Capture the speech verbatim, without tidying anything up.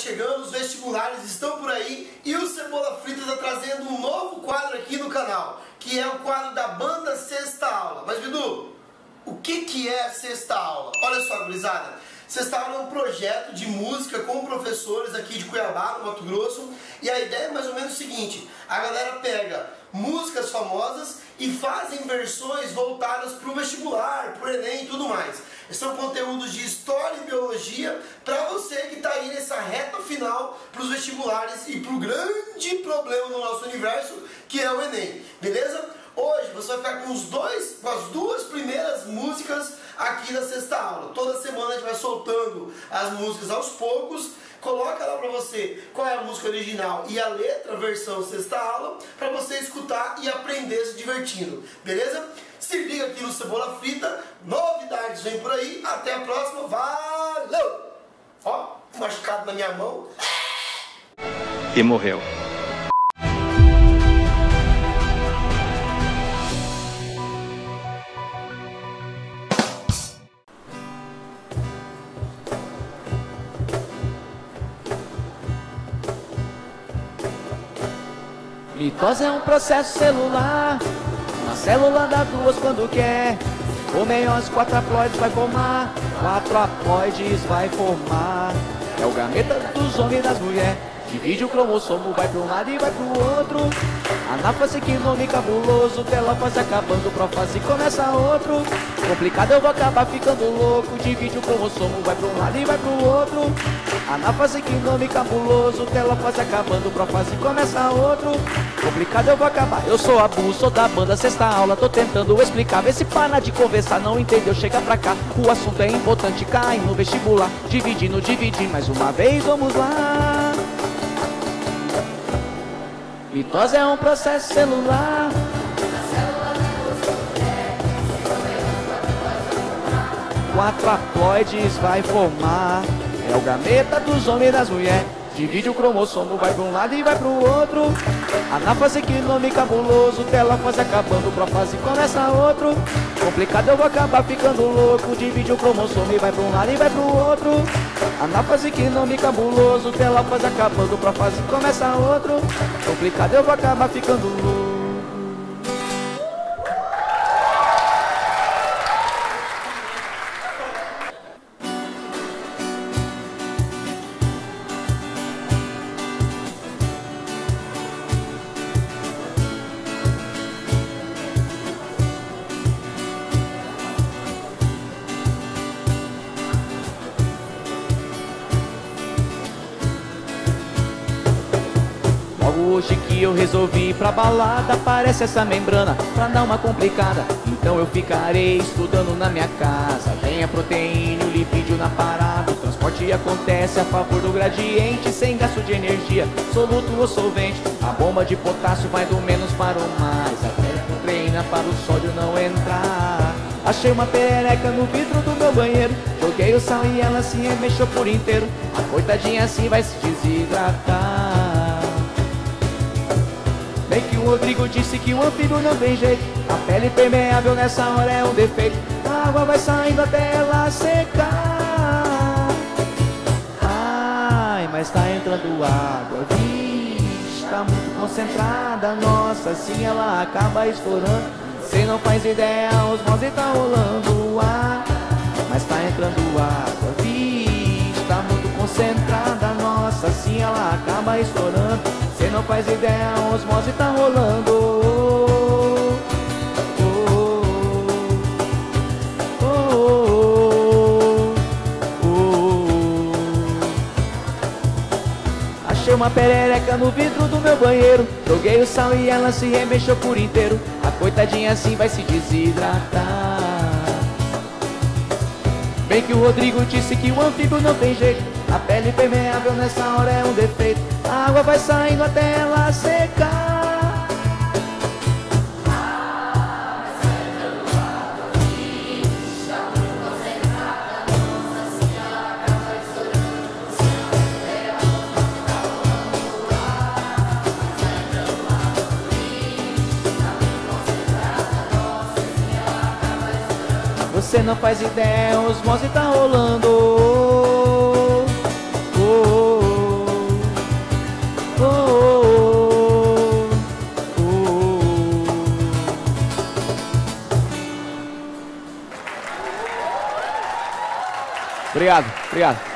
chegando, os vestibulares estão por aí e o Cebola Frita está trazendo um novo quadro aqui no canal, que é o quadro da Banda Sexta Aula. Mas, Bidu, o que, que é a Sexta Aula? Olha só, gurizada. Sexta Aula é um projeto de música com professores aqui de Cuiabá, no Mato Grosso, e a ideia é mais ou menos o seguinte: a galera pega músicas famosas e fazem versões voltadas para o vestibular, para o Enem e tudo mais. São conteúdos de história e biologia para você que está aí nessa reta final para os vestibulares e para o grande problema do nosso universo, que é o Enem, beleza? Hoje você vai ficar com, os dois, com as duas primeiras músicas aqui na Sexta Aula. Toda semana a gente vai soltando as músicas aos poucos. Coloca lá pra você qual é a música original e a letra versão Sexta Aula, pra você escutar e aprender se divertindo, beleza? Se liga aqui no Cebola Frita, novidades vem por aí, até a próxima, valeu! Ó, machucado na minha mão. E morreu. Mitose é um processo celular, uma célula dá duas quando quer. O meiose quatro haploides vai formar, quatro haploides vai formar. É o gameta dos homens e das mulheres, divide o cromossomo, vai para um lado e vai pro outro. Anáfase que nome cabuloso, telófase acabando, prófase começa outro. Complicado eu vou acabar ficando louco, divide o cromossomo, vai para um lado e vai pro outro. Anáfase que nome cabuloso, telófase acabando, prófase começa outro. Complicado eu vou acabar, eu sou Abu, sou da banda Sexta Aula, tô tentando explicar. Vê se para de conversar, não entendeu, chega pra cá. O assunto é importante, cai no vestibular. Dividindo, dividir mais uma vez, vamos lá. Mitose é um processo celular, quatro haploides vai formar. É o gameta dos homens e das mulheres, divide o cromossomo, vai pra um lado e vai pro outro. Anáfase que nome cabuloso, telófase acabando, prófase começa outro. Complicado eu vou acabar ficando louco, divide o cromossomo e vai pra um lado e vai pro outro. Anáfase que nome cabuloso, telófase acabando, prófase começa outro. Complicado eu vou acabar ficando louco. Hoje que eu resolvi ir pra balada, aparece essa membrana pra dar uma complicada. Então eu ficarei estudando na minha casa. Tem a proteína, o lipídio na parada. O transporte acontece a favor do gradiente, sem gasto de energia, soluto ou solvente. A bomba de potássio vai do menos para o mais, até a proteína para o sódio não entrar. Achei uma perereca no vidro do meu banheiro, joguei o sal e ela se remexeu por inteiro. A coitadinha assim vai se desidratar. Bem que o Rodrigo disse que o anfíbio não tem jeito, a pele permeável nessa hora é um defeito. A água vai saindo até ela secar. Ai, mas tá entrando água, vixe, tá muito concentrada. Nossa, assim ela acaba estourando, cê não faz ideia, os mãos e tá rolando. Ah, mas tá entrando água, vixe, tá muito concentrada. Nossa, assim ela acaba estourando, cê não faz ideia, a osmose tá rolando. Oh, oh, oh, oh, oh, oh. Achei uma perereca no vidro do meu banheiro, joguei o sal e ela se remexeu por inteiro. A coitadinha assim vai se desidratar. Bem que o Rodrigo disse que o anfíbio não tem jeito, a pele permeável nessa hora é um defeito. A água vai saindo até ela secar. Ah, mas tá entrando água, vixe, tá muito concentrada. Nossa, assim ela acaba estourando, se não fizer a mão, tá rolando. Ah, mas tá entrando água, vixe, tá muito concentrada. Nossa, assim ela acaba estourando, você não faz ideia, os osmose tá rolando. Oh, oh, oh. Obrigado, obrigado.